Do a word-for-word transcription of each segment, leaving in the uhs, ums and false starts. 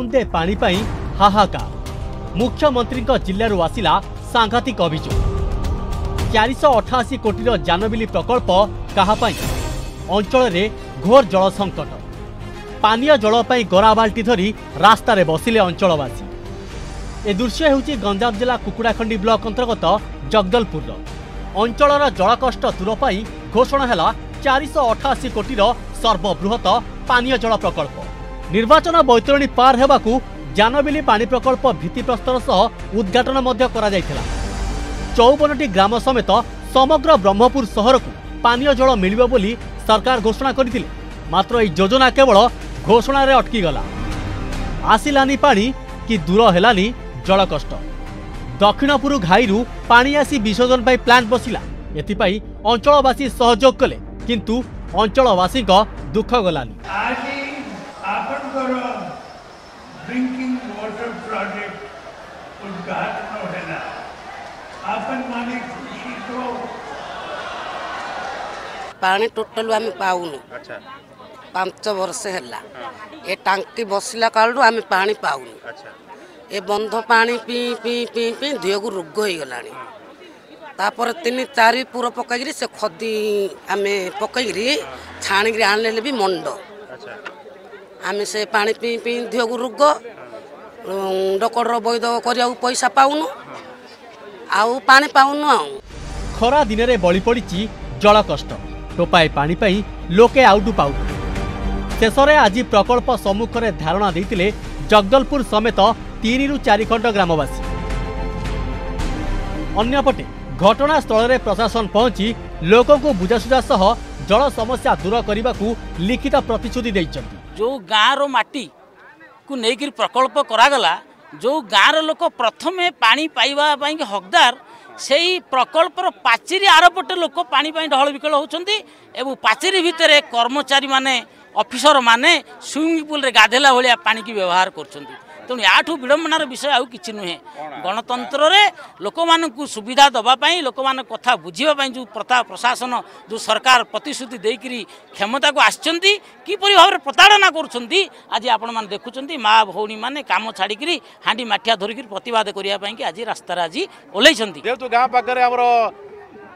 ମୁନ୍ଦେ ପାଣି ପାଇଁ ହାହାକାର। ମୁଖ୍ୟମନ୍ତ୍ରୀଙ୍କ ଜିଲ୍ଲାରୁ ଆସିଲା ସାଂଘାତିକ ଅଭିଯୋଗ। ଚାରିଶହ ଅଠାଅଶୀ କୋଟିର ଜାନବିଲି ପ୍ରକଳ୍ପ କାହା ପାଇଁ? ଅଞ୍ଚଳରେ ଘୋର ଜଳ ସଂକଟ। ପାନୀୟ ଜଳ ପାଇଁ ଗରା ବାଲ୍ଟି ଧରି ରାସ୍ତାରେ ବସିଲେ ଅଞ୍ଚଳବାସୀ। ଏ ଦୃଶ୍ୟ ହେଉଛି ଗଞ୍ଜାମ ଜିଲ୍ଲା କୁକୁଡ଼ାଖଣ୍ଡି ବ୍ଲକ ଅନ୍ତର୍ଗତ ଜଗଦଲପୁରର। ଅଞ୍ଚଳର ଜଳକଷ୍ଟ ଦୂର ପାଇଁ ଘୋଷଣା ହେଲା ଚାରିଶହ ଅଠାଅଶୀ କୋଟିର ସର୍ବବୃହତ ପାନୀୟ ଜଳ ପ୍ରକଳ୍ପ। ନିର୍ବାଚନ ବୈତରଣୀ ପାର ହେବାକୁ ଜାନବିଲି ପାଣି ପ୍ରକଳ୍ପ ଭିତ୍ତିପ୍ରସ୍ତର ସହ ଉଦ୍ଘାଟନ ମଧ୍ୟ କରାଯାଇଥିଲା। ଚଉବନଟି ଗ୍ରାମ ସମେତ ସମଗ୍ର ବ୍ରହ୍ମପୁର ସହରକୁ ପାନୀୟ ଜଳ ମିଳିବ ବୋଲି ସରକାର ଘୋଷଣା କରିଥିଲେ। ମାତ୍ର ଏହି ଯୋଜନା କେବଳ ଘୋଷଣାରେ ଅଟକିଗଲା। ଆସିଲାନି ପାଣି କି ଦୂର ହେଲାନି ଜଳକଷ୍ଟ। ଦକ୍ଷିଣପୁର ଘାଇରୁ ପାଣି ଆସି ବିଶୋଧନ ପାଇଁ ପ୍ଲାଣ୍ଟ ବସିଲା। ଏଥିପାଇଁ ଅଞ୍ଚଳବାସୀ ସହଯୋଗ କଲେ, କିନ୍ତୁ ଅଞ୍ଚଳବାସୀଙ୍କ ଦୁଃଖ ଗଲାନି। ड्रिंकिंग वाटर प्रोजेक्ट उद्घाटन होना आपन माने खुशी तो पानी टोटल आम पाऊन। अच्छा पांच वर्ष हैला ए टांकी बसला काल रो आम पानी पाऊन। अच्छा ए बंध पानी पी पी पी पी दियो को रोग होई गलानी। तापर तीन चार पूरा पकाई रे से खदी आमे पकाई रे छाणी रे आन ले भी मंडो। अच्छा आम से पानी पी पी दिह को रोग डकड़ बैद कर पैसा पाऊन आनी पाऊन। खरा दिन में बली पड़ी जल कष्ट। टोपाए पानी पई लोके आउटू पाऊ। शेषे आज प्रकल्प सम्मुखें धारणा देते जगदलपुर समेत तीन रु चार खंड ग्रामवासी। अन्यपटे घटनास्थल में प्रशासन पहुंची लोक बुझासुझा सह जल समस्या दूर करने को लिखित प्रतिश्रुति देइछथि। जो गाँव रो माटी को लेकर प्रकल्प करागला, जो गाँव रो लोक प्रथमे पानी पाइबा पाई हकदार, से प्रकल्पर पाचेरी आरपटे लोक पानी ढहल विकल होउछंती। एवं पाचेरी भितर कर्मचारी माने ऑफिसर माने स्विमिंग पूल रे गाधेला भलिया पानी की व्यवहार करछंती। तेणु याठू विडंबनार विषय आउ किछि नुहे। गणतंत्र रे लोक मानकु सुविधा दबा पाई, लोक मान कथा बुझिबा पाई जो प्रथा प्रशासन जो सरकार प्रतिश्रुति देकरी क्षमता को आछंती किपरि भाव प्रताड़ना करुछंती। आज आपण मान देखुछंती माँ भौणी माने काम छाड़िकी हाँडी माठिया धरिकी प्रतिवाद करिया पाई कि आज रास्तार आज ओलेइछंती। जेतु गाँ पाखरे हमर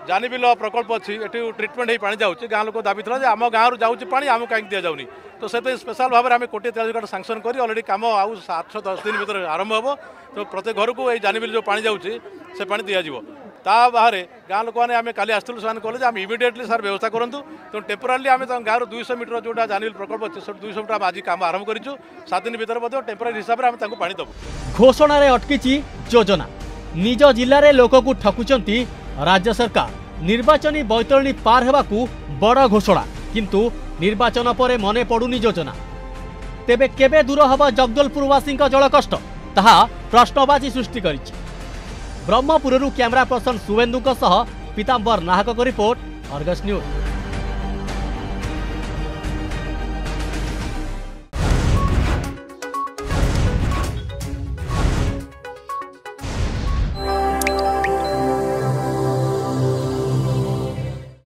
जानिबिल प्रकल्प अच्छी एटू ट्रिटमेंट हो पानी जाऊँच। गाँव लोक दाबी था आम गाँव जाऊँच पानी आम कहीं दि जाऊनी। तो से स्पेशल भाव में आम कोटी तेज कार्ड सांसन कर अलरेडी कम आउ आठ दस दिन भर आरंभ हो। तो प्रत्येक घर को जानिबिल जो पानी जाऊँचे से पानी दि जाव। ता बाहर गाँव लोक मैंने कल आसलू से कहे आम इमिडिएटली सार व्यवस्था करूँ। तो टेम्पोरारी आम गाँव दुई सौ मीटर जोटा जानिबिल प्रकल्प अच्छे सब दुई सौ मीटर आज कम आरंभ करूँ। सात दिन भर टेम्पोरारी हिसाब से पानी दबू। घोषणा अटकी योजना निज जिले लोक ठकुंट। राज्य सरकार निर्वाचन बैतरणी पार हेबाकू बड़ घोषणा, किंतु निर्वाचन परे मने पड़ुनी योजना। तेबे केबे दूर हबा जगदलपुरवासी जल कष्ट ताहा प्रश्नबाजी सृष्टि करिछि। ब्रह्मपुररू कैमरा पर्सन सुवेन्दुक सह पीताम्बर नाहक रिपोर्ट, आर्गस न्यूज।